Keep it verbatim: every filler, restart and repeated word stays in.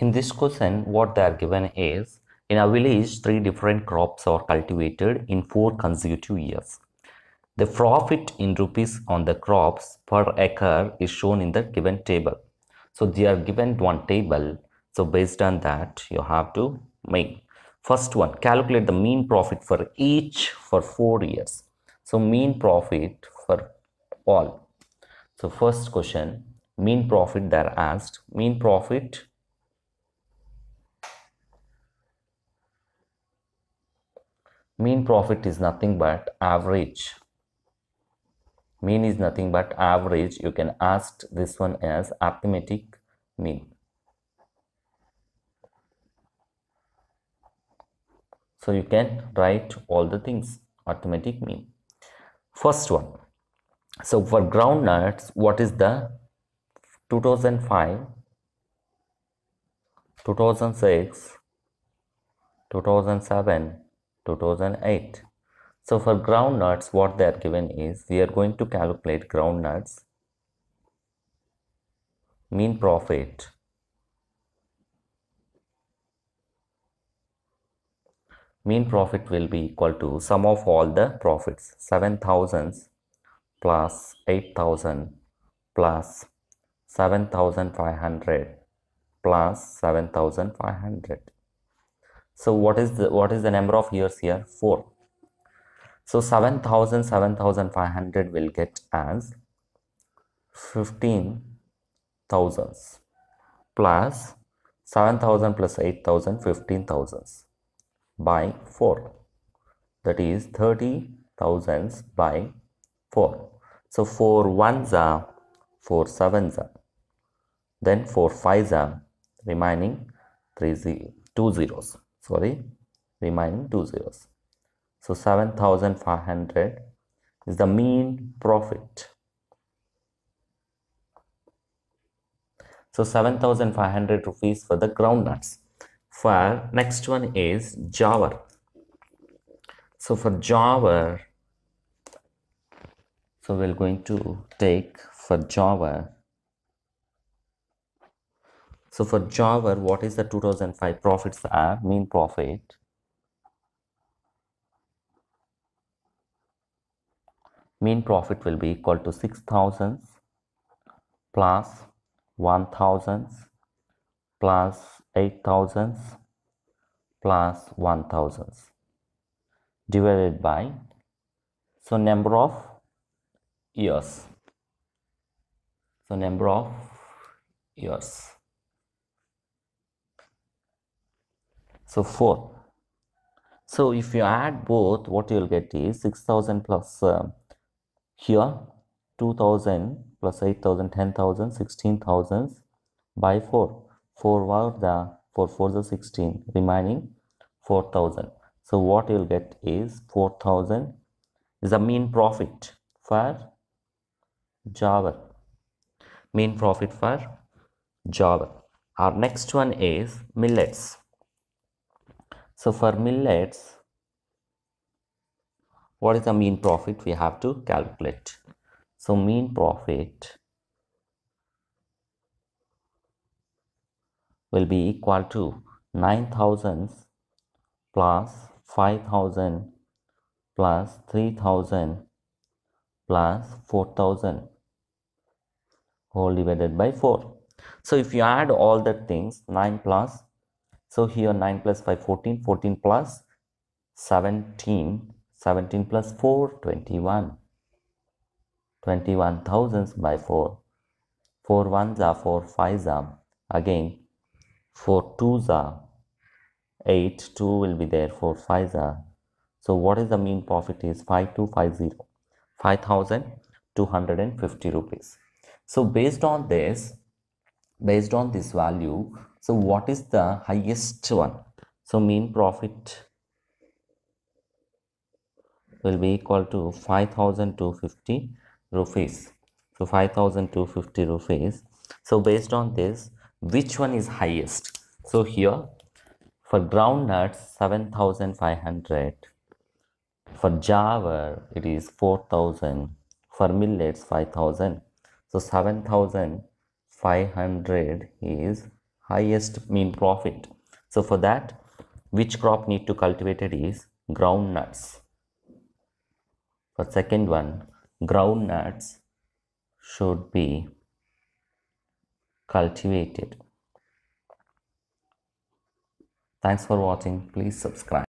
In this question, what they are given is, in a village, three different crops are cultivated in four consecutive years. The profit in rupees on the crops per acre is shown in the given table. So they are given one table. So based on that, you have to make. First one, calculate the mean profit for each for four years. So mean profit for all. So first question, mean profit, they are asked. Mean profit mean profit is nothing but average. Mean is nothing but average. You can ask this one as arithmetic mean. So you can write all the things arithmetic mean. First one, so for groundnuts, what is the two thousand five, two thousand six, two thousand seven, two thousand eight. So for groundnuts, what they are given is, we are going to calculate groundnuts mean profit mean profit will be equal to sum of all the profits, seven thousand plus eight thousand plus seven thousand five hundred plus seven thousand five hundred. So what is the what is the number of years here? Four. So seven thousand, seven thousand five hundred will get as fifteen thousand plus seven thousand plus eight thousand, fifteen thousand by four. That is thirty thousand by four. So four ones are, four sevens are, then four fives are, remaining three zero, two zeros. Sorry, remaining two zeros. So seven thousand five hundred is the mean profit. So seven thousand five hundred rupees for the groundnuts. For next one is jawar. So for jawar, so we're going to take for jawar. So for jawar, what is the two thousand five profits are? Mean profit. Mean profit will be equal to six thousand plus one thousand plus eight thousand plus one thousand divided by, so number of years. So number of years. So four. So if you add both, what you'll get is six thousand plus uh, here two thousand plus eight thousand, ten thousand, sixteen thousand by four. four were the four fours are sixteen, remaining four thousand. So what you'll get is four thousand is the mean profit for jawar. Mean profit for jawar. Our next one is millets. So for millets, what is the mean profit? We have to calculate. So mean profit will be equal to nine thousand plus five thousand plus three thousand plus four thousand all divided by four. So if you add all the things, nine plus, so here nine plus five, fourteen, fourteen plus seventeen, seventeen plus four, twenty-one. twenty-one thousand by four. four ones are four, fives are. Again, four twos are. eight, two will be there, four fives are. So what is the mean profit is five thousand two hundred fifty. five thousand two hundred fifty rupees. So based on this, based on this value, so what is the highest one? So mean profit will be equal to five thousand two hundred fifty rupees. So five thousand two hundred fifty rupees. So based on this, which one is highest? So here for groundnuts, seven thousand five hundred. For jawar, it is four thousand. For millets, five thousand. So seven thousand five hundred is highest mean profit. So for that, which crop need to cultivated is groundnuts. For second one, groundnuts should be cultivated. Thanks for watching. Please subscribe.